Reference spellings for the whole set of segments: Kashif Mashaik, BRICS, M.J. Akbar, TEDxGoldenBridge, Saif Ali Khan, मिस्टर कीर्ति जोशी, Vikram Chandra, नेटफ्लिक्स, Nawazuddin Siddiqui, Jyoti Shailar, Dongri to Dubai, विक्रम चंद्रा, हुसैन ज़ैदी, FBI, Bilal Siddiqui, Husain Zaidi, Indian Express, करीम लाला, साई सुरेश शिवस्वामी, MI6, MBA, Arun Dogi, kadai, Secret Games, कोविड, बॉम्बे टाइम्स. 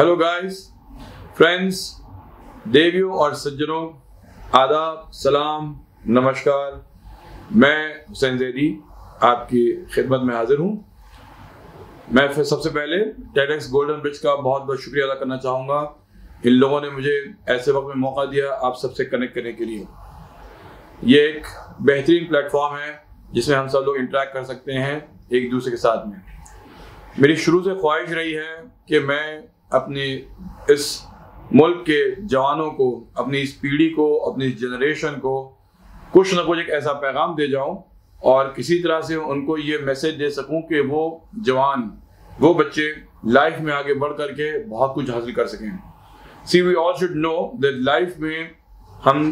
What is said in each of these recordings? Hello guys, friends, देवियों और सज्जनों, आदाब, सलाम, नमस्कार। मैं हुसैन ज़ैदी आपकी खिदमत में हाजिर हूँ। मैं फिर सबसे पहले टेडएक्स गोल्डन ब्रिज का बहुत बहुत शुक्रिया अदा करना चाहूँगा। इन लोगों ने मुझे ऐसे वक्त में मौका दिया आप सबसे कनेक्ट करने के लिए। ये एक बेहतरीन प्लेटफॉर्म है जिसमें हम सब लोग इंटरेक्ट कर सकते हैं एक दूसरे के साथ में। मेरी शुरू से ख्वाहिश रही है कि मैं अपने इस मुल्क के जवानों को, अपनी इस पीढ़ी को, अपनी इस जनरेशन को कुछ ना कुछ एक ऐसा पैगाम दे जाऊं और किसी तरह से उनको ये मैसेज दे सकूं कि वो जवान, वो बच्चे लाइफ में आगे बढ़ करके बहुत कुछ हासिल कर सकें। See we all should know that life में हम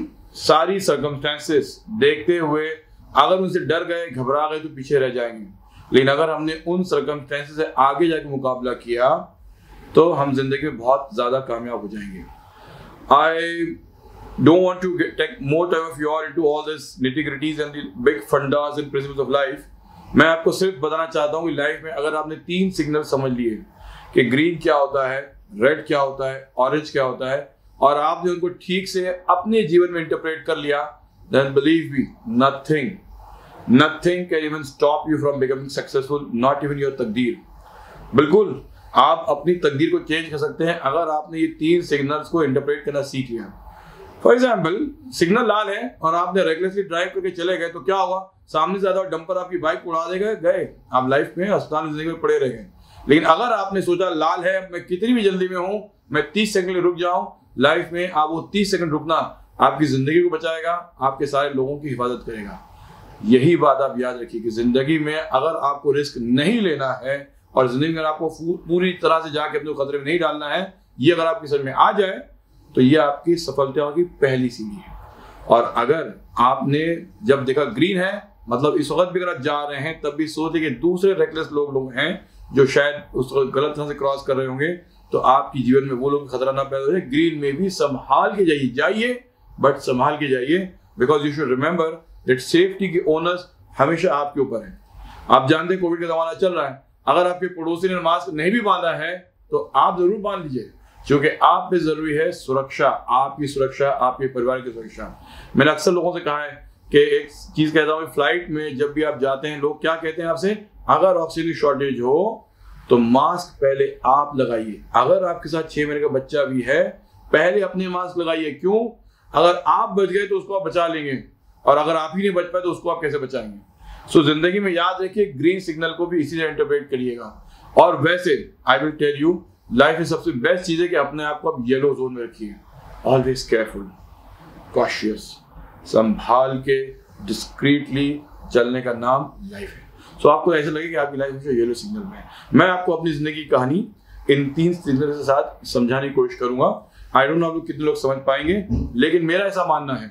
सारी सर्कमस्टेंसेस देखते हुए अगर उनसे डर गए, घबरा गए तो पीछे रह जाएंगे, लेकिन अगर हमने उन सर्कमस्टेंसेस से आगे जाके मुकाबला किया तो हम जिंदगी में बहुत ज्यादा कामयाब हो जाएंगे। I don't want to take more time of your into all this nitty-gritties and the big fundas and principles of life. मैं आपको सिर्फ बताना चाहता हूँ कि लाइफ में अगर आपने तीन सिग्नल समझ लिए कि ग्रीन क्या होता है, रेड क्या होता है, ऑरेंज क्या होता है, और आपने उनको ठीक से अपने जीवन में इंटरप्रेट कर लिया, then believe me, nothing can even stop you from becoming successful, not even your तकदीर। बिल्कुल आप अपनी तकदीर को चेंज कर सकते हैं अगर आपने ये तीन सिग्नल्स को इंटरप्रेट करना सीख लिया। फॉर एग्जाम्पल, सिग्नल लाल है और आपने रेगुलरली ड्राइव करके चले गए तो क्या होगा? सामने से डंपर आपकी बाइक उड़ा देगा, गए आप लाइफ में अस्पताल जिंदगी में पड़े रह गए। लेकिन अगर आपने सोचा लाल है, मैं कितनी भी जल्दी में हूँ, मैं 30 सेकंड रुक जाऊँ, लाइफ में आप वो 30 सेकंड रुकना आपकी जिंदगी को बचाएगा, आपके सारे लोगों की हिफाजत करेगा। यही बात आप याद रखिए कि जिंदगी में अगर आपको रिस्क नहीं लेना है और जिंदगी में आपको पूरी तरह से जाके अपने खतरे में नहीं डालना है, ये अगर आपकी समझ में आ जाए तो ये आपकी सफलता की पहली सीढ़ी है। और अगर आपने जब देखा ग्रीन है, मतलब इस वक्त भी अगर आप जा रहे हैं तब भी सोचे कि दूसरे रेकलेस लोग हैं जो शायद उसको गलत तरह से क्रॉस कर रहे होंगे, तो आपकी जीवन में वो लोग खतरा ना पैदा हो जाए। ग्रीन में भी संभाल के जाइए बट संभाल के जाइए, because you should remember that safety के ओनर्स हमेशा आपके ऊपर है। आप जानते हैं कोविड का जमाना चल रहा है, अगर आपके पड़ोसी ने मास्क नहीं भी बांधा है तो आप जरूर बांध लीजिए, क्योंकि आप पे जरूरी है सुरक्षा, आपकी सुरक्षा, आपके परिवार की सुरक्षा। मैंने अक्सर लोगों से कहा है कि एक चीज कहता हूँ, फ्लाइट में जब भी आप जाते हैं लोग क्या कहते हैं आपसे, अगर ऑक्सीजन शॉर्टेज हो तो मास्क पहले आप लगाइए। अगर आपके साथ 6 महीने का बच्चा भी है, पहले अपने मास्क लगाइए। क्यों? अगर आप बच गए तो उसको आप बचा लेंगे, और अगर आप ही नहीं बच पाए तो उसको आप कैसे बचाएंगे? सो जिंदगी में याद रखिए ग्रीन सिग्नल को भी इसी तरह इंटरप्रेट करिएगा। और वैसे I will tell you, life में सबसे बेस्ट चीज है कि अपने आप को आप येलो जोन में रखिए। ऑलवेज केयरफुल, कॉशियस, संभाल के डिस्क्रीटली चलने का नाम लाइफ है। सो आपको ऐसा लगे कि आपकी लाइफ हमेशा येलो सिग्नल में है। मैं आपको अपनी जिंदगी की कहानी इन 3 सिग्नल के साथ समझाने की कोशिश करूंगा। आई डोंट नो कितने लोग समझ पाएंगे, लेकिन मेरा ऐसा मानना है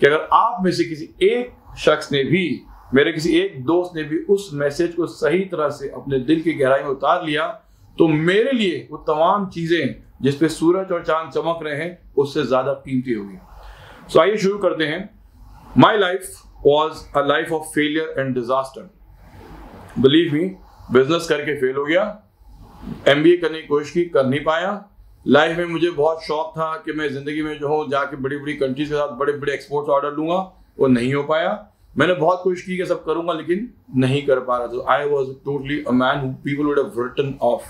कि अगर आप में से किसी एक शख्स ने भी, मेरे किसी एक दोस्त ने भी उस मैसेज को सही तरह से अपने दिल की गहराई में उतार लिया तो मेरे लिए वो तमाम चीजें जिसपे सूरज और चांद चमक रहे हैं उससे ज्यादा कीमती होगी। सो आइए शुरू करते हैं। My life was a life of failure and disaster. Believe me, business करके फेल हो गया, MBA करने की कोशिश की, कर नहीं पाया। लाइफ में मुझे बहुत शौक था कि मैं जिंदगी में जो हूँ जाके बड़ी बड़ी कंट्रीज के साथ बड़े बड़े एक्सपोर्ट्स ऑर्डर लूंगा, वो नहीं हो पाया। मैंने बहुत कोशिश की कि सब करूंगा लेकिन नहीं कर पा रहा था। I was totally a man who people would have written off.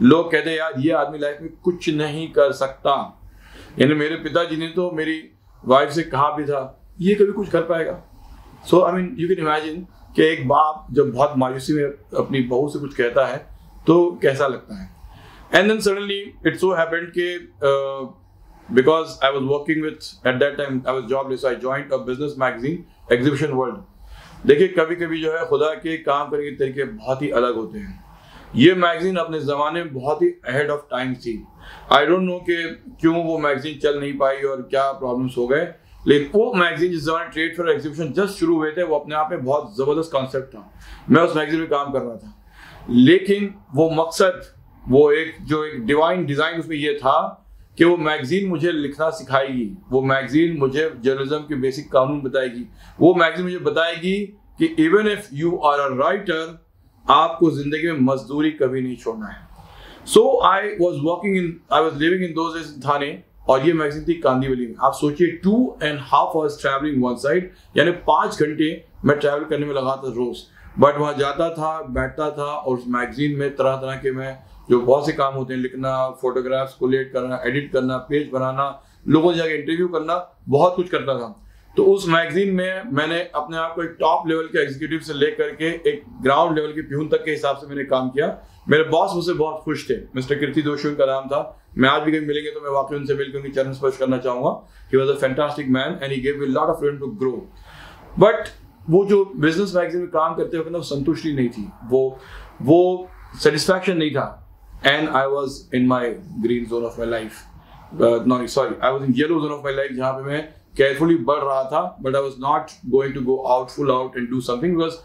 लोग कहते हैं यार ये आदमी लाइफ में कुछ नहीं कर सकता। यानी मेरे पिताजी ने तो मेरी वाइफ से कहा भी था ये कभी कुछ कर पाएगा। So I mean you can imagine कि एक बाप जब बहुत मायूसी में अपनी बहू से कुछ कहता है तो कैसा लगता है। And then suddenly it so happened that because I was working with, at that time I was jobless, I joined a business magazine, Exhibition World. देखिए कभी कभी जो है खुदा के काम करने के तरीके बहुत ही अलग होते हैं। ये मैगजीन अपने ज़माने में बहुत ही ahead of time थी। I don't know कि क्यों वो मैगजीन चल नहीं पाई और क्या प्रॉब्लम्स हो गए, लेकिन वो मैगजीन जिस ज़माने ट्रेड फॉर एग्जीबिशन जस्ट शुरू हुए थे, वो अपने आप में बहुत ज़बरदस्त कॉन्सेप्ट था। मैं उस मैगजीन में काम कर रहा था, लेकिन वो मकसद, वो एक जो एक डिवाइन डिजाइन उसमें यह था कि वो मैगजीन मुझे लिखना सिखाएगी, वो मैगजीन मुझे जर्नलिज्म के बेसिक कानून बताएगी, वो मैगजीन मुझे बताएगी कि even if you are a writer, आपको जिंदगी में मजदूरी कभी नहीं छोड़ना है। So I was living in those days in Thane और ये मैगजीन थी कांदीवली में। आप सोचिए 2.5 hours ट्रैवलिंग वन साइड, यानी 5 घंटे मैं ट्रैवल करने में लगा था रोज। बट वहाँ जाता था, बैठता था और उस मैगजीन में तरह तरह के मैं जो बहुत से काम होते हैं, लिखना, फोटोग्राफ्स कोलेट करना, एडिट करना, पेज बनाना, लोगों से जाकर इंटरव्यू करना, बहुत कुछ करता था। तो उस मैगजीन में मैंने अपने आप को एक टॉप लेवल के एग्जीक्यूटिव से लेकर के एक ग्राउंड लेवल के प्यून तक के हिसाब से मैंने काम किया। मेरे बॉस मुझसे बहुत खुश थे। मिस्टर कीर्ति जोशी उनका नाम था। मैं आज भी कहीं मिलेंगे तो मैं वाकई उनसे मिलकर उनके चरण स्पर्श करना चाहूंगा। He was a fantastic man and he gave me lot of freedom to grow. But वो जो बिजनेस मैगजीन में काम करते वक्त वो संतुष्टि नहीं थी, वो सेटिस्फैक्शन नहीं था। And I was in my green zone of my life, not sorry, I was in yellow zone of my life, जहाँ पे मैं केयरफुली बढ़ रहा था। But I was not going to go out full out and do something, because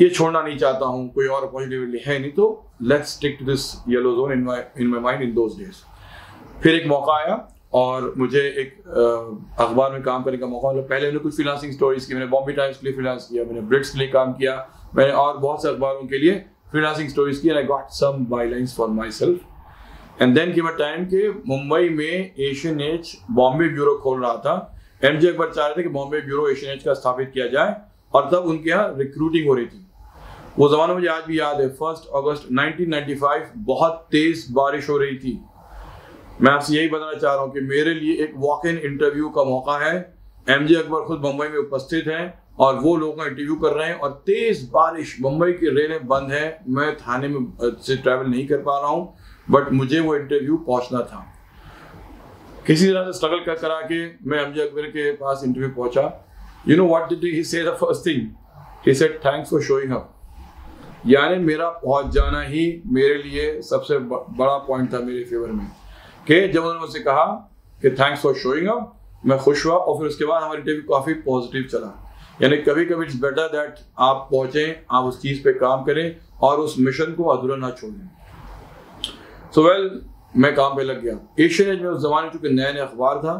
ये छोड़ना नहीं चाहता हूँ, कोई और अपॉर्चुनिटी है नहीं, तो let's stick to this yellow zone in my mind in those days. फिर एक मौका आया और मुझे एक अखबार में काम करने का मौका मिला। पहले मैंने कुछ फ्रीलांसिंग स्टोरीज की, मैंने बॉम्बे टाइम्स के लिए फ्रीलांस किया, मैंने ब्रिक्स के लिए काम किया, मैंने और बहुत से अखबारों के लिए फ्रीलांसिंग स्टोरीज की। I got some bylines for my self. And then came a time के मुंबई में एशियन एज बॉम्बे ब्यूरो खोल रहा था। एमजे अकबर चाह रहे थे कि बॉम्बे ब्यूरो एशियन एज का स्थापित किया जाए और तब उनके यहाँ रिक्रूटिंग हो रही थी। वो जमाना मुझे आज भी याद है, 1 अगस्त 1995, बहुत तेज बारिश हो रही थी। मैं आपसे यही बताना चाह रहा हूँ कि मेरे लिए एक वॉक इन इंटरव्यू का मौका है। एमजे अकबर खुद मुंबई में उपस्थित हैं और वो लोगों का इंटरव्यू कर रहे हैं और तेज बारिश, मुंबई की रेलें बंद हैं, मैं थाने में से ट्रैवल नहीं कर पा रहा हूँ, बट मुझे वो इंटरव्यू पहुँचना था। किसी तरह से स्ट्रगल करा के मैं एमजे अकबर के पास इंटरव्यू पहुँचा। You know what did he say? The first thing he said, thanks for showing up. यानी मेरा पहुँच जाना ही मेरे लिए सबसे बड़ा पॉइंट था मेरे फेवर में। कि जब उन्होंने मुझसे कहा कि थैंक्स फॉर शोइंग अप, मैं खुश हुआ और फिर उसके बाद हमारा इंटरव्यू काफ़ी पॉजिटिव चला। यानी कभी कभी इट्स बेटर दैट आप पहुँचें, आप उस चीज़ पे काम करें और उस मिशन को अधूरा ना छोड़ें। सो वेल, मैं काम पे लग गया। एशियन एज में उस जमाने चूँकि नया नया अखबार था,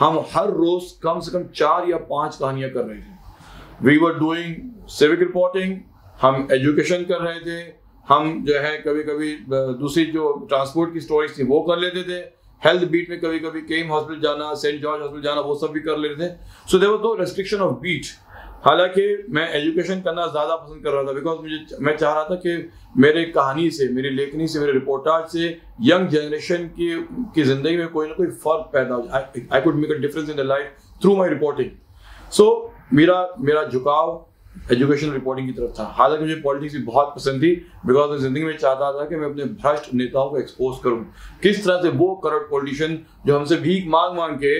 हम हर रोज़ कम से कम 4 या 5 कहानियाँ कर रहे थे। We were doing civic reporting, हम एजुकेशन कर रहे थे, हम जो है कभी कभी दूसरी जो ट्रांसपोर्ट की स्टोरीज थी वो कर लेते थे, हेल्थ बीट में कभी कभी केम हॉस्पिटल जाना, सेंट जॉर्ज हॉस्पिटल जाना, वो सब भी कर लेते थे। So there was no restriction of beat. हालांकि मैं एजुकेशन करना ज़्यादा पसंद कर रहा था, बिकॉज मैं चाह रहा था कि मेरे कहानी से, मेरी लेखनी से, मेरे रिपोर्टाज से यंग जनरेशन की ज़िंदगी में कोई ना कोई फ़र्क पैदा हो जाए। I could make a difference in the life through my reporting. So मेरा झुकाव एजुकेशन रिपोर्टिंग की तरफ था। हालांकि मुझे पॉलिटिक्स भी बहुत पसंद थी, बिकॉज मैं जिंदगी में चाहता था कि मैं अपने भ्रष्ट नेताओं को एक्सपोज करूं, किस तरह से वो करप्ट पॉलिटिशियन जो हमसे भीख मांग के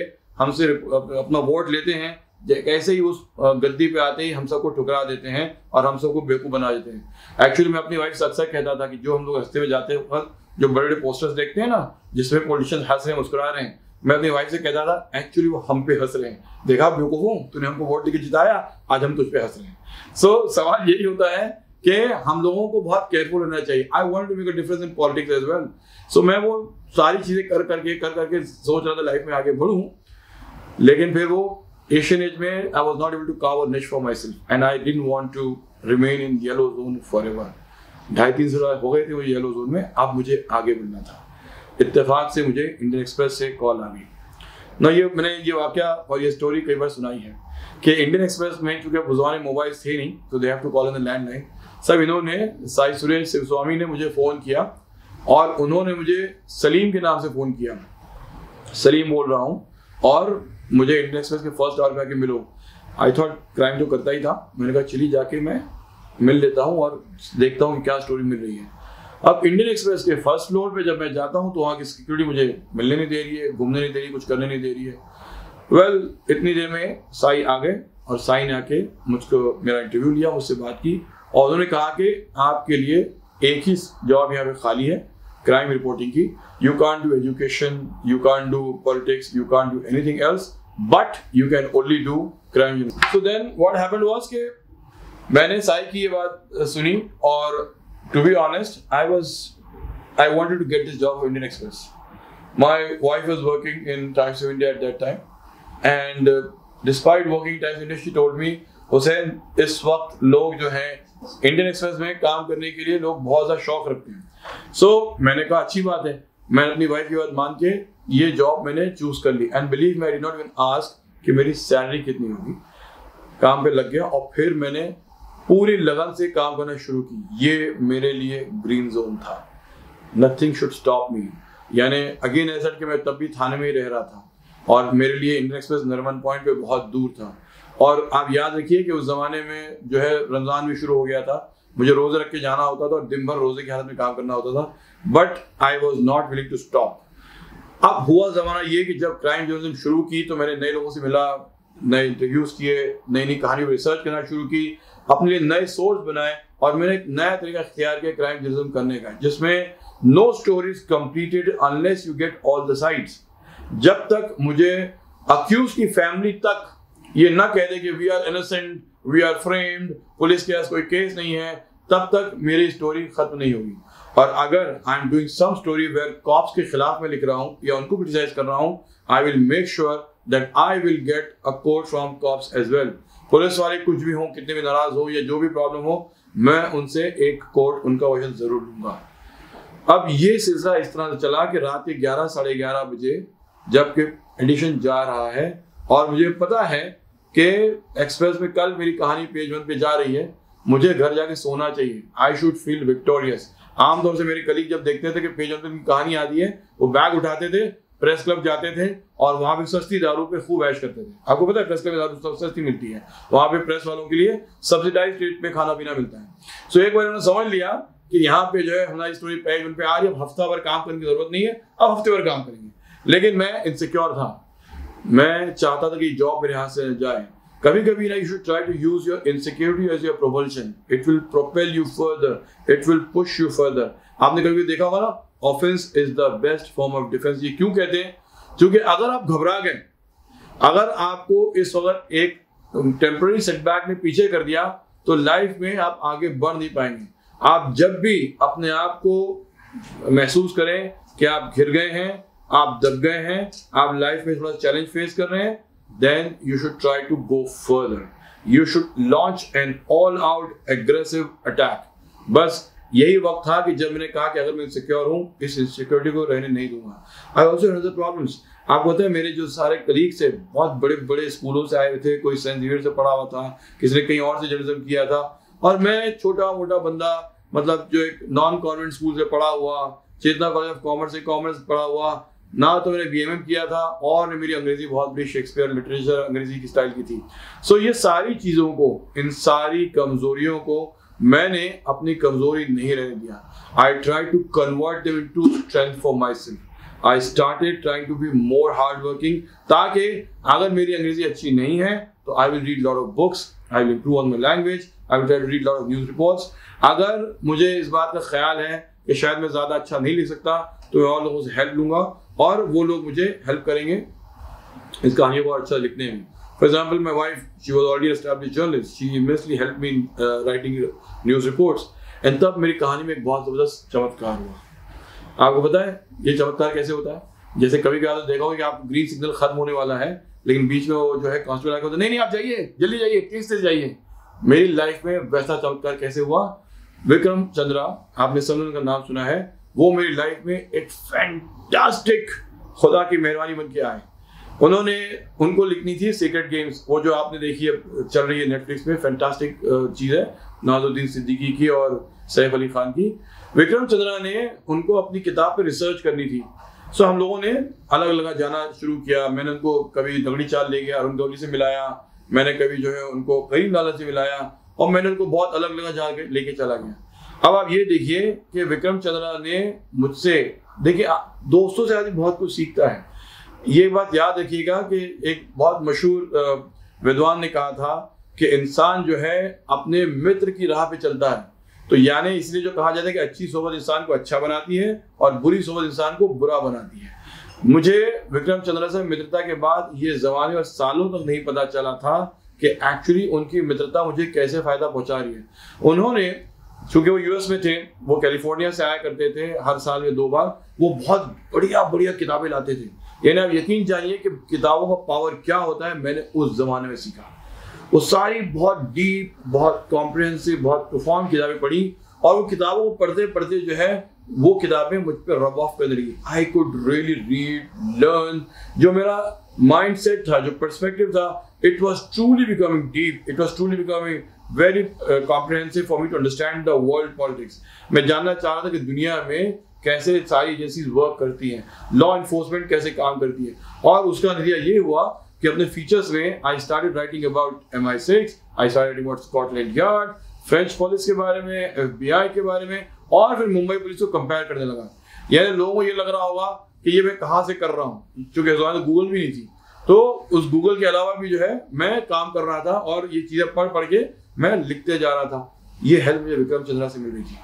हमसे अपना वोट लेते हैं, कैसे ही उस गद्दी पे आते ही हम सबको ठुकरा देते हैं और हम सबको बेवकूफ़ बना देते हैं। एक्चुअली मैं अपनी वाइफ से अक्सर कहता था कि जो हम लोग रास्ते में जाते वक्त जो बड़े बड़े पोस्टर्स देखते हैं ना, जिसमें पॉलिटिशियन हंस रहे हैं, मुस्कुरा रहे हैं, मैं अपनी वाइफ से कहता था एक्चुअली वो हम पे हंस रहे हैं, देखा बेवकूफों, तूने हमको वोट देकर जिताया, आज हम तुझ पे हंस रहे हैं। सो सवाल यही होता है कि हम लोगों को बहुत केयरफुल रहना चाहिए। I want to make a difference in politics as well. So मैं वो सारी चीजें कर करके सोच रहा था लाइफ में आगे बढ़ूँ, लेकिन फिर वो एशियन एज में I was not able to cover niche for my self and I didn't want to remain in yellow zone for ever. 2.5-3 साल हो गए थे वो येलो जोन में, अब मुझे आगे बढ़ना था। इत्तेफाक से मुझे इंडियन एक्सप्रेस से कॉल आ गई ना। मैंने ये वाकया और ये स्टोरी कई बार सुनाई है कि इंडियन एक्सप्रेस में चूंकि बुजवाने मोबाइल थे नहीं, तो they have to call on the landline. सब इन्होंने, साई सुरेश शिवस्वामी ने मुझे फ़ोन किया और उन्होंने मुझे सलीम के नाम से फ़ोन किया। सलीम बोल रहा हूँ और मुझे इंडियन एक्सप्रेस के फर्स्ट आवर में आके मिलो। आई थॉट क्राइम तो करता ही था, मैंने कहा चलिए जाके मैं मिल लेता हूँ और देखता हूँ क्या स्टोरी मिल रही है। अब इंडियन एक्सप्रेस के फर्स्ट फ्लोर पे जब मैं जाता हूँ तो वहाँ की सिक्योरिटी मुझे मिलने नहीं दे रही है, घूमने नहीं दे रही है, कुछ करने नहीं दे रही है। वेल, इतनी देर में साई आ गए और साई ने आके मुझको मेरा इंटरव्यू लिया, मुझसे बात की और उन्होंने कहा कि आपके लिए एक ही जॉब यहाँ पे खाली है, क्राइम रिपोर्टिंग की। You can't do education, you can't do politics, you can't do anything else, but you can only do crime. So then what happened was कि मैंने साई की ये बात सुनी और to be honest, I wanted to get this job of Indian Express. My wife was working in Times of India at that time, and despite working in Times of India, she told me, Husain, इस वक्त लोग जो हैं Indian Express में काम करने के लिए लोग बहुत ज़्यादा शौक रखते हैं। सो मैंने कहा अच्छी बात है, मैंने अपनी वाइफ की बात मान के ये जॉब मैंने चूज कर ली। And believe me I did not even ask कि मेरी सैलरी कितनी होगी। काम पे लग गया और फिर मैंने पूरी लगन से काम करना शुरू की। ये मेरे लिए ग्रीन जोन था, नथिंग शुड स्टॉप मी। यानी अगेन ऐसा कि मैं तब भी थाने में ही रह रहा था और मेरे लिए इंडियन एक्सप्रेस नरवन पॉइंट पे बहुत दूर था। और आप याद रखिए कि उस जमाने में जो है रमजान भी शुरू हो गया था, मुझे रोजे रख के जाना होता था और दिन भर रोजे की हालत में काम करना होता था, but I was not willing to stop. अब हुआ जमाना ये कि जब क्राइम जर्नलिज्म शुरू की तो मैंने नए लोगों से मिला, नए इंटरव्यूज किए, नई नई कहानियों पर रिसर्च करना शुरू की, अपने लिए नए सोर्स बनाए और मैंने एक नया तरीका अख्तियार किया क्राइम जर्नलिज्म करने का, जिसमें no story is completed unless you get all the sides. जब तक मुझे अक्यूज की फैमिली तक ये ना कह दे कि we are innocent, we are framed, police के पास कोई केस नहीं है, तब तक मेरी स्टोरी खत्म नहीं होगी। और अगर I am doing some story where cops के खिलाफ मैं लिख रहा हूँ या उनको क्रिटिसाइज कर रहा हूँ, I will make sure that I will get a quote from cops as well. Police वाले कुछ भी हों, कितने भी नाराज हो या जो भी प्रॉब्लम हो, मैं उनसे एक कोट उनका वचन जरूर लूंगा। अब ये सिलसिला इस तरह से चला कि रात के 11, साढ़े 11 बजे जबकि एडिशन जा रहा है और मुझे पता है कि एक्सप्रेस में कल मेरी कहानी पेज 1 पे जा रही है, मुझे घर जाके सोना चाहिए। I should feel victorious. आमतौर से मेरे कलीग जब देखते थे कि पेज 1 पे उनकी कहानी आ रही है, वो बैग उठाते थे, प्रेस क्लब जाते थे और वहां पे सस्ती दारू पे खूब ऐश करते थे। आपको पता है प्रेस क्लब में दारू सबसे सस्ती मिलती है, वहां पे प्रेस वालों के लिए सब्सिडाइज रेट पे खाना पीना मिलता है। सो एक बार उन्होंने समझ लिया कि यहाँ पे जो है हमारी स्टोरी पेज 1 पे आ रही है, अब हफ्ता भर काम करने की जरूरत नहीं है, अब हफ्ते भर काम करेंगे। लेकिन मैं इनसिक्योर था, मैं चाहता था कि जॉब मेरे हाथ से जाए। कभी कभी ना you should try to use your insecurity as your propulsion, it will propel you further, it will push you further. आपने कभी देखा होगा ना, offence is the best form of defence. ये क्यों कहते हैं? क्योंकि अगर आप घबरा गए, अगर आपको इस वक्त एक टेम्पररी सेटबैक ने पीछे कर दिया तो लाइफ में आप आगे बढ़ नहीं पाएंगे। आप जब भी अपने आप को महसूस करें कि आप घिर गए हैं, आप दब गए हैं, आप लाइफ में थोड़ा चैलेंज फेस कर रहे हैं, then you should try to go further, you should launch an all out aggressive attack. बस यही वक्त था कि जब मैंने कहा कि अगर मैं इनसिक्योर हूं, इस इनसिक्योरिटी को रहने नहीं दूंगा। I also had other problems. आपको पता है मेरे जो सारे कलीग से बहुत बड़े बड़े स्कूलों से आए हुए थे, कोई सेंट जेवियर से पढ़ा हुआ था, किसी ने कहीं और से जर्नलिज्म किया था, और मैं छोटा मोटा बंदा, मतलब जो एक नॉन कॉन्वेंट स्कूल से पढ़ा हुआ, चेतना कॉलेज ऑफ कॉमर्स से कॉमर्स पढ़ा हुआ, ना तो मैंने BMM किया था और मेरी अंग्रेजी बहुत बड़ी शेक्सपियर लिटरेचर अंग्रेजी की स्टाइल की थी। सो ये सारी चीज़ों को, इन सारी कमजोरियों को मैंने अपनी कमजोरी नहीं रहने दिया। I try to convert them into strength for my self. I started trying to be more hard working, ताकि अगर मेरी अंग्रेजी अच्छी नहीं है तो I will read lot of books, I will improve on my language, I will try to read lot of news reports. अगर मुझे इस बात का ख्याल है कि शायद मैं ज्यादा अच्छा नहीं लिख सकता तो मैं और लोगों से हेल्प लूंगा और वो लोग मुझे हेल्प करेंगे इस कहानी को अच्छा लिखने में। For example, my wife, she was already established journalist. She immensely helped me in writing news reports. And तब मेरी कहानी में एक बहुत ज़बरदस्त चमत्कार हुआ। आपको पता है ये चमत्कार कैसे होता है? जैसे कभी कभी देखा होगा कि आप ग्रीन सिग्नल खत्म होने वाला है, लेकिन बीच में वो जो है कांस्टेबल आकर नहीं आप जाइए, जल्दी जाइए, तेज तेज जाइए। मेरी लाइफ में वैसा चमत्कार कैसे हुआ? विक्रम चंद्रा, आपने सब उनका नाम सुना है, वो मेरी लाइफ में एक फैंटास्टिक खुदा की मेहरबानी बन के आए। उन्होंने उनको लिखनी थी सीक्रेट गेम्स, वो जो आपने देखी है चल रही है नेटफ्लिक्स में, फैंटास्टिक चीज़ है, नवाजुद्दीन सिद्दीकी की और सैफ अली खान की। विक्रम चंद्रा ने उनको अपनी किताब पर रिसर्च करनी थी। सो हम लोगों ने अलग अलग जाना शुरू किया। मैंने उनको कभी दगड़ी चाल ले गया, अरुण दोगी से मिलाया, मैंने कभी जो है उनको करीम लाला से मिलाया और मैंने उनको बहुत अलग अलग जाकर लेके चला गया। अब आप ये देखिए कि विक्रम चंद्रा ने मुझसे, देखिए दोस्तों से आदमी बहुत कुछ सीखता है। ये बात याद रखिएगा कि एक बहुत मशहूर विद्वान ने कहा था कि इंसान जो है अपने मित्र की राह पे चलता है। तो यानी इसलिए जो कहा जाता है कि अच्छी सोबत इंसान को अच्छा बनाती है और बुरी सोबत इंसान को बुरा बनाती है। मुझे विक्रम चंद्रा से मित्रता के बाद ये जमाने और सालों तक नहीं पता चला था कि एक्चुअली उनकी मित्रता मुझे कैसे फायदा पहुंचा रही है। उन्होंने, चूंकि वो यूएस में थे, वो कैलिफोर्निया से आया करते थे, हर साल में 2 बार वो बहुत बढ़िया बढ़िया किताबें लाते थे। यानी आप यकीन जानिए कि किताबों का पावर क्या होता है, मैंने उस जमाने में सीखा। वो सारी बहुत डीप, बहुत कॉम्प्रिहेंसिव, बहुत तूफान किताबें पढ़ी और वो किताबों को पढ़ते पढ़ते जो है वो किताबें मुझ पर रब ऑफ कर रही। I could really read, learn. जो मेरा माइंड सेट था, जो पर्सपेक्टिव था, it was truly becoming deep, it was truly becoming very comprehensive for me to understand the world politics. मैं जानना चाह रहा था कि दुनिया में कैसे सारी एजेंसीज वर्क करती हैं, लॉ इन्फोर्समेंट कैसे काम करती है। और उसका नतीजा ये हुआ कि अपने फीचर्स में I started writing about MI6, I started about Scotland Yard, French police के बारे में, FBI के बारे में, और फिर मुंबई पुलिस को कंपेयर करने लगा। यानी लोगों को ये लग रहा होगा कि ये मैं कहाँ से कर रहा हूँ, क्योंकि गूगल भी नहीं थी। तो उस गूगल के अलावा भी जो है मैं काम कर रहा था और ये चीज़ें पढ़ पढ़ के मैं लिखते जा रहा था। ये हेल्प मुझे विक्रम चंद्रा से मिल रही थी।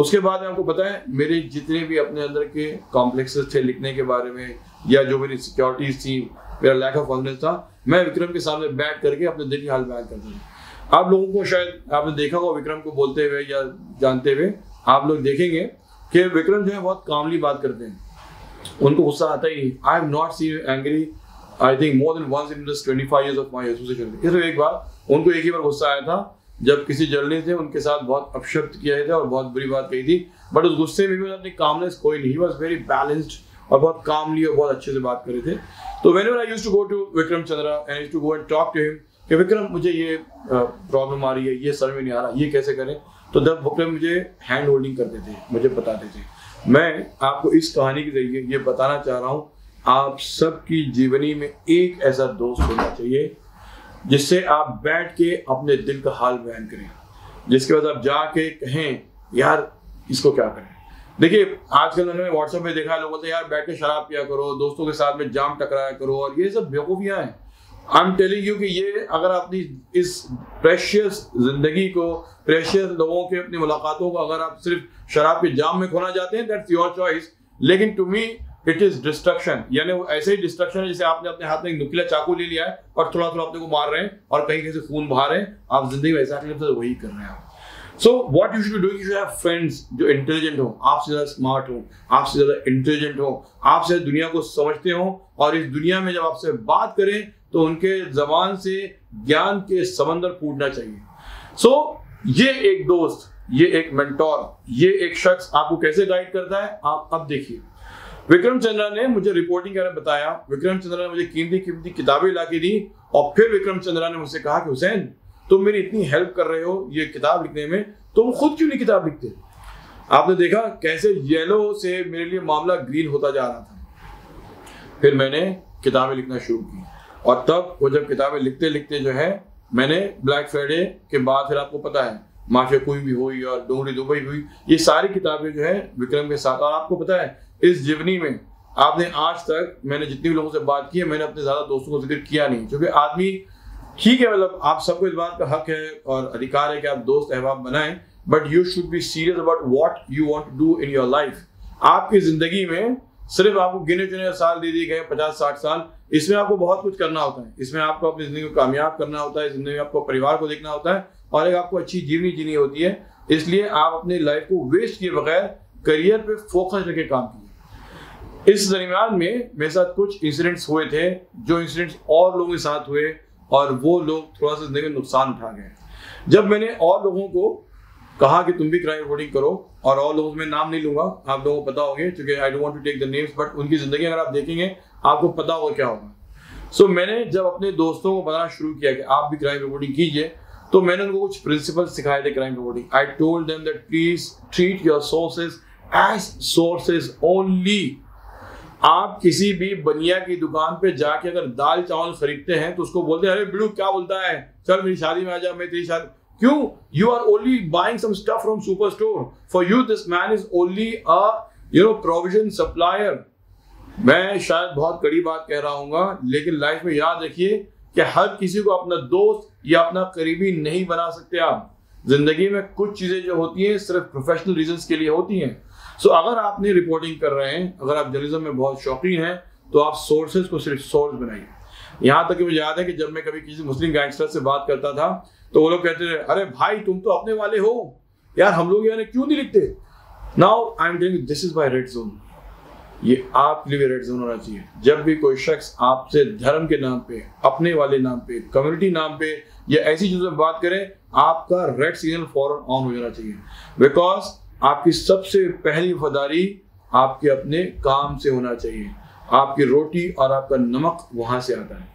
उसके बाद आपको पता है, मेरे जितने भी अपने अंदर के कॉम्प्लेक्सेस थे लिखने के बारे में, या जो मेरी सिक्योरिटीज थी, मेरा लैक ऑफ कॉन्फिडेंस था, मैं विक्रम के सामने बैठ करके अपने दिल की हाल बयान करता था। आप लोगों को शायद आपने देखा होगा विक्रम को बोलते हुए या जानते हुए, आप लोग देखेंगे कि विक्रम जो है बहुत कामली बात करते हैं, उनको गुस्सा आता ही नहीं। I have not seen angry I think more than once in this 25 years of my association. इसमें एक बार उनको एक ही बार गुस्सा आया था जब किसी जर्नलिस्ट ने उनके साथ बहुत अपशब्द किया था और बहुत बुरी बात कही थी, बट उस गुस्से में भी अपनी कामनेस कोई नहीं, वॉज वेरी बैलेंस्ड और बहुत कामली और बहुत अच्छे से बात कर रहे थे। तो whenever I used to go to विक्रम चंद्रा and I used to go and talk to him कि विक्रम मुझे ये प्रॉब्लम आ रही है, ये समझ में नहीं आ रहा, ये कैसे करें, तो जब विक्रम मुझे हैंड होल्डिंग करते थे, मुझे बताते थे। मैं आपको इस कहानी के जरिए ये बताना चाह रहा हूँ, आप सबकी जीवनी में एक ऐसा दोस्त होना चाहिए जिससे आप बैठ के अपने दिल का हाल बयान करें, जिसके बाद आप जाके कहें यार इसको क्या करें। देखिए आजकल मैंने व्हाट्सएप में देखा है, लोग बोलते हैं यार बैठ के शराब पिया करो, दोस्तों के साथ में जाम टकराया करो, और ये सब बेवकूफियां हैं। आई एम टेलिंग यू कि ये अगर अपनी इस प्रेशियस जिंदगी को, प्रेशियस लोगों के अपनी मुलाकातों को अगर आप सिर्फ शराब के जाम में खोना चाहते हैं, दैट्स योर चॉइस, लेकिन to me it is destruction. यानी वो ऐसे ही डिस्ट्रक्शन है जैसे आपने अपने हाथ में एक नुकीला चाकू ले लिया है और थोड़ा थोड़ा अपने को मार रहे हैं और कहीं कहीं से खून बहा रहे हैं। आप जिंदगी में ऐसा करने तो वही कर रहे हैं। So what you should do, you should have friends जो इंटेलिजेंट हो, आपसे ज्यादा स्मार्ट हो, आपसे ज्यादा इंटेलिजेंट हो, आपसे दुनिया को समझते हो, और इस दुनिया में जब आपसे बात करें तो उनके जबान से ज्ञान के समंदर फूटना चाहिए। सो ये एक दोस्त, ये एक मेंटोर, ये एक शख्स आपको कैसे गाइड करता है, आप अब देखिए। विक्रम चंद्रा ने मुझे रिपोर्टिंग के बारे में बताया, विक्रम चंद्रा ने मुझे कीमती किताबें ला के दी, और फिर विक्रम चंद्रा ने मुझसे कहा कि हुसैन तुम मेरी इतनी हेल्प कर रहे हो ये किताब लिखने में, तुम खुद क्यों नहीं किताब लिखते। आपने देखा कैसे येलो से मेरे लिए मामला ग्रीन होता जा रहा था। फिर मैंने किताबें लिखना शुरू की, और तब वो जब किताबें लिखते लिखते जो है मैंने ब्लैक फ्राइडे के बाद, फिर आपको पता है माफिया कोई भी हुई और डोंगरी दुबई हुई, ये सारी किताबें जो है विक्रम के साथ। और आपको पता है इस जीवनी में आपने आज तक, मैंने जितने भी लोगों से बात की है, मैंने अपने ज्यादा दोस्तों को जिक्र किया नहीं, क्योंकि आदमी ठीक है, मतलब आप सबको इस बात का हक है और अधिकार है कि आप दोस्त अहबाब बनाएं, but you should be serious about what you want to do in your life. आपकी जिंदगी में सिर्फ आपको गिने चुने साल दे दिए गए 50-60 साल, इसमें आपको बहुत कुछ करना होता है, इसमें आपको अपनी जिंदगी को कामयाब करना होता है, जिंदगी में आपको परिवार को देखना होता है, और एक आपको अच्छी जीवनी जीनी होती है। इसलिए आप अपनी लाइफ को वेस्ट किए बगैर करियर पे फोकस रख के काम किए। इस दरमियान में मेरे साथ कुछ इंसिडेंट्स हुए थे, जो इंसिडेंट्स और लोगों के साथ हुए, और वो लोग थोड़ा सा जिंदगी में नुकसान उठा गए। जब मैंने और लोगों को कहा कि तुम भी क्राइम रिपोर्टिंग करो, और लोगों में नाम नहीं लूंगा, आप लोगों को पता होंगे क्योंकि I don't want to take the names, but उनकी जिंदगी अगर आप देखेंगे आपको पता होगा क्या होगा। सो मैंने जब अपने दोस्तों को बताना शुरू किया कि आप भी क्राइम रिपोर्टिंग कीजिए, तो मैंने उनको कुछ प्रिंसिपल सिखाए थे crime reporting. I told them that please treat your sources as sources only. आप किसी भी बनिया की दुकान पे जाके अगर दाल चावल खरीदते हैं तो उसको बोलते हैं अरे बिल्लू क्या बोलता है, चल मेरी शादी में आ जा, मैं तेरी शादी, क्यों? You are only buying some stuff from super store, for you this man is only a provision supplier. मैं शायद बहुत कड़ी बात कह रहा हूँ, लेकिन लाइफ में याद रखिए कि हर किसी को अपना दोस्त या अपना करीबी नहीं बना सकते। आप जिंदगी में कुछ चीजें जो होती हैं सिर्फ प्रोफेशनल रीजंस के लिए होती हैं। सो अगर आपने रिपोर्टिंग कर रहे हैं, अगर आप जर्नलिज्म में बहुत शौकीन हैं, तो आप सोर्सेज को सिर्फ सोर्स बनाइए। यहाँ तक कि मुझे याद है कि जब मैं कभी किसी मुस्लिम गैंगस्टर से बात करता था तो वो लोग कहते थे अरे भाई तुम तो अपने वाले हो यार, हम लोग यार क्यों नहीं लिखते। Now I am telling you this is my red zone. ये आपके लिए भी रेड जोन होना चाहिए। जब भी कोई शख्स आपसे धर्म के नाम पे, अपने वाले नाम पे, कम्युनिटी नाम पे या ऐसी चीजों में बात करें, आपका रेड सिग्नल फौरन ऑन हो जाना चाहिए, बिकॉज आपकी सबसे पहली वफादारी आपके अपने काम से होना चाहिए। आपकी रोटी और आपका नमक वहाँ से आता है।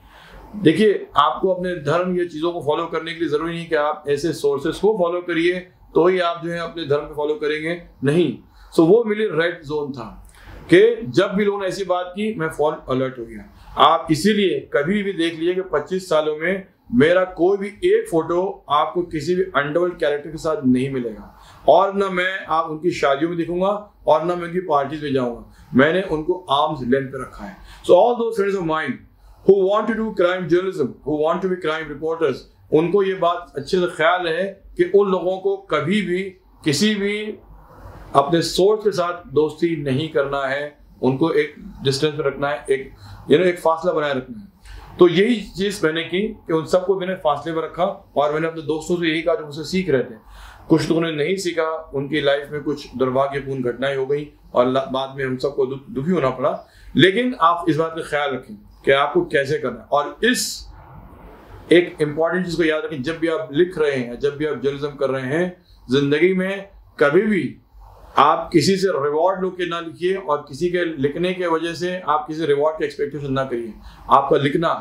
देखिए, आपको अपने धर्म या चीज़ों को फॉलो करने के लिए ज़रूरी नहीं कि आप ऐसे सोर्सेस को फॉलो करिए तो ही आप जो है अपने धर्म को फॉलो करेंगे, नहीं। सो वो मेरे लिए रेड जोन था कि जब भी लोगों ने ऐसी बात की मैं फॉल अलर्ट हो गया। आप इसीलिए कभी भी देख लीजिए कि 25 सालों में मेरा कोई भी एक फोटो आपको किसी भी अंडरवर्ल्ड कैरेक्टर के साथ नहीं मिलेगा, और ना मैं आप उनकी शादियों में दिखूंगा और ना मैं उनकी पार्टीज में जाऊंगा। मैंने उनको आर्म्स लेंथ पे रखा है। So all those friends of mind who want to do crime journalism, who want to be crime reporters, उनको ये बात अच्छे से ख्याल है कि उन लोगों को कभी भी किसी भी अपने सोर्स के साथ दोस्ती नहीं करना है। उनको एक डिस्टेंस पर रखना है, एक एक फासला बनाए रखना है। तो यही चीज़ मैंने की कि उन सबको मैंने फासले पर रखा और मैंने अपने दोस्तों से यही कहा जो मुझसे सीख रहे थे। कुछ लोगों ने नहीं सीखा, उनकी लाइफ में कुछ दुर्भाग्यपूर्ण घटनाएं हो गई और बाद में हम सबको दुखी होना पड़ा। लेकिन आप इस बात का ख्याल रखें कि आपको कैसे करना है, और इस एक इम्पॉर्टेंट चीज़ को याद रखें, जब भी आप लिख रहे हैं, जब भी आप जर्नलिज्म कर रहे हैं, जिंदगी में कभी भी आप किसी से रिवॉर्ड लो के ना लिखिए और किसी के लिखने के वजह से आप किसी रिवॉर्ड के एक्सपेक्टेशन ना करिए। आपका लिखना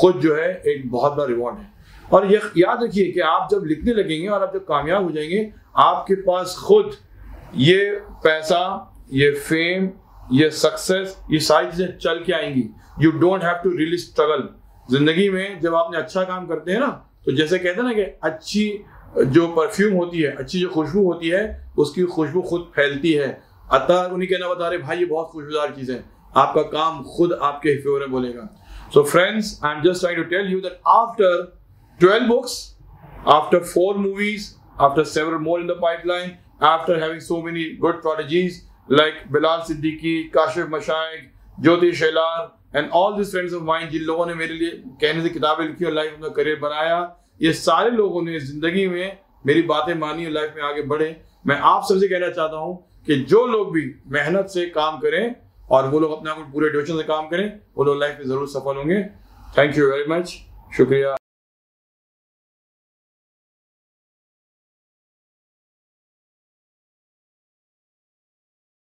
खुद जो है एक बहुत बड़ा रिवॉर्ड है। और ये याद रखिए कि आप जब लिखने लगेंगे और आप जब कामयाब हो जाएंगे, आपके पास खुद ये पैसा, ये फेम, ये सक्सेस, ये सारी चीज़ें चल के आएंगी। You don't have to really struggle. जिंदगी में जब आपने अच्छा काम करते हैं ना, तो जैसे कहते हैं ना कि अच्छी जो परफ्यूम होती है, अच्छी जो खुशबू होती है, उसकी खुशबू खुद फैलती है। अतः उन्हीं कहना बता रहे भाई ये बहुत खुशबूदार चीज़ है। आपका काम खुद आपके फेवर में बोलेगा। So friends, I am just trying to tell you that after 12 books, after 4 movies, after several more in the pipeline, after having so many good prodigies like Bilal Siddiqui, Kashif Mashaik, Jyoti Shailar and all these friends of mine, जिन लोगों ने मेरे लिए कहने से किताबें लिखी और लाइफ में करियर बनाया, ये सारे लोगों ने जिंदगी में मेरी बातें मानी और लाइफ में आगे बढ़े। मैं आप सबसे कहना चाहता हूँ कि जो लोग भी मेहनत से काम करें और वो लोग अपने आप को पूरे डेडिकेशन से काम करें, वो लोग लाइफ में जरूर सफल होंगे। थैंक यू वेरी मच, शुक्रिया।